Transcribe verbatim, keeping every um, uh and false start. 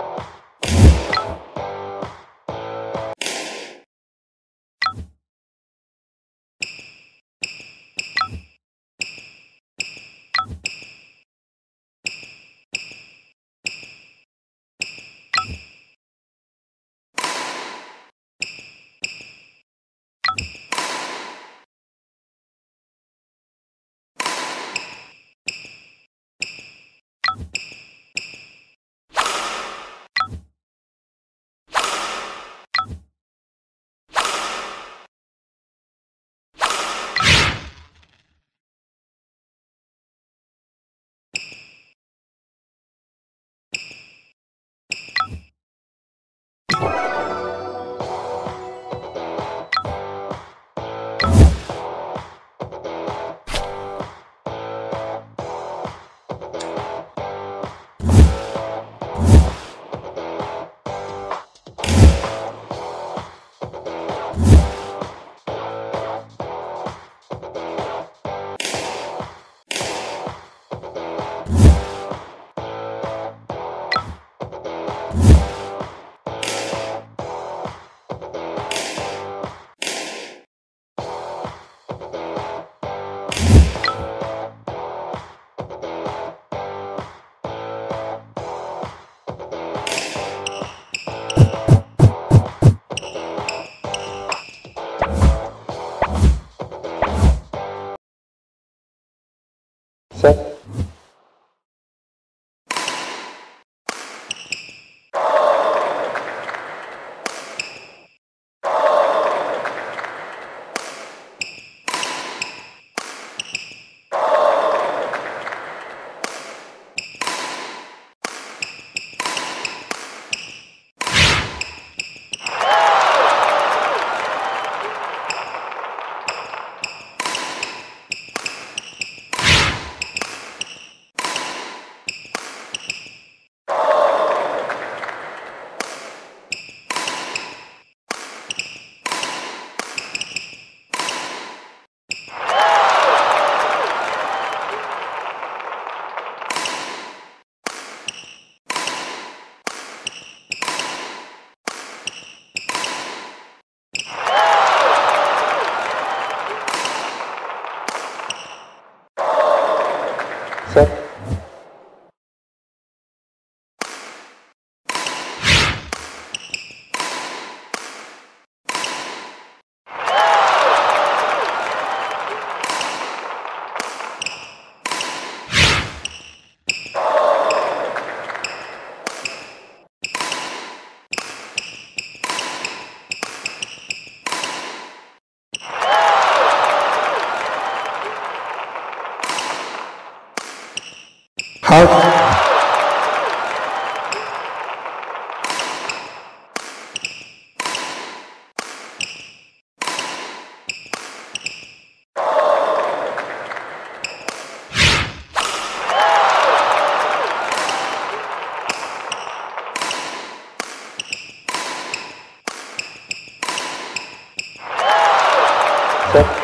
Set. Set. How? Set.